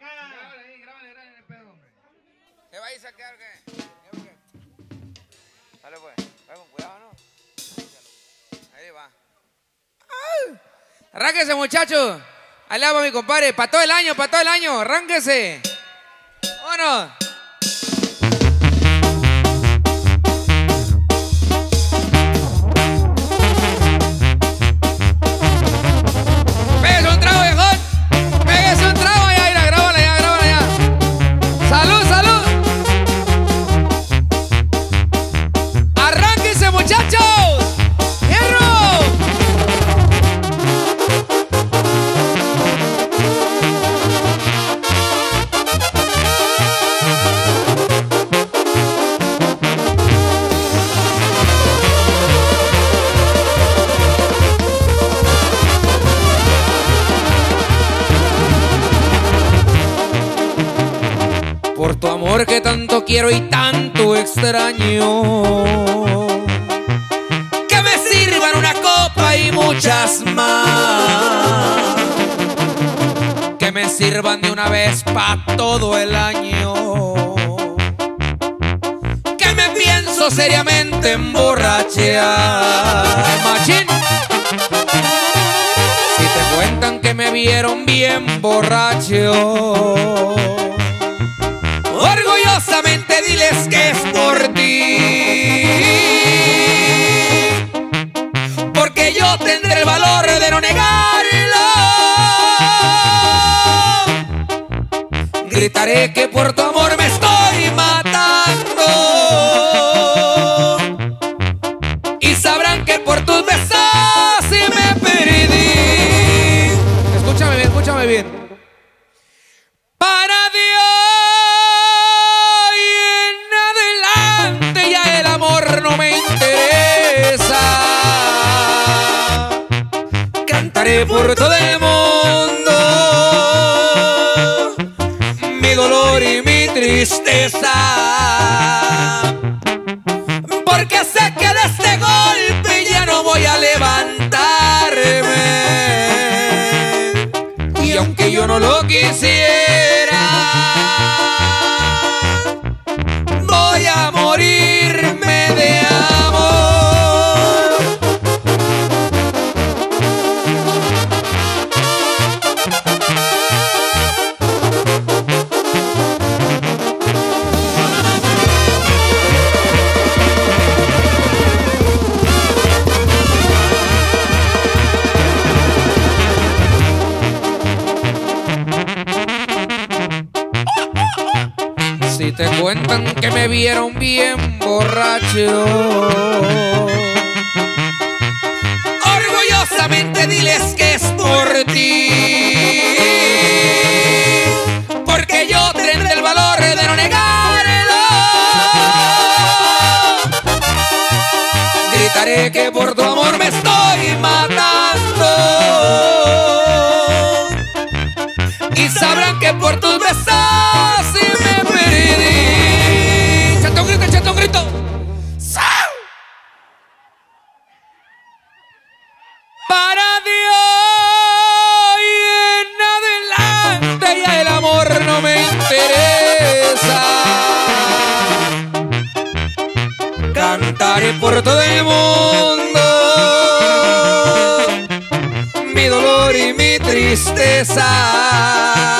acá. Grábale ahí, grábale el pedo, hombre. ¿Te va a ir a saquear o qué? Dale pues, va con cuidado, ¿no? Ahí va. Arránquese, muchachos. Allá va mi compadre, pa' todo el año, pa' todo el año. Arránquese. Uno. Por tu amor que tanto quiero y tanto extraño, que me sirvan una copa y muchas más, que me sirvan de una vez pa' todo el año, que me pienso seriamente emborrachear, machín. Si te cuentan que me vieron bien borracho, orgullosamente diles que es por ti, porque yo tendré el valor de no negarlo. Gritaré que por tu amor me estoy matando, y sabrán que por tus besos sí me perdí. Escúchame bien, escúchame bien. Cantaré por todo el mundo mi dolor y mi tristeza, porque sé que de este golpe ya no voy a levantarme. Y aunque yo no lo quisiera, voy a morirme de amor. Si te cuentan que me vieron bien borracho, orgullosamente diles que es por ti, porque yo tendré el valor de no negarlo. Gritaré que por tu amor me estoy matando, y sabrán que por tus besos un grito. Para de hoy en adelante ya el amor no me interesa. Cantaré por todo el mundo mi dolor y mi tristeza,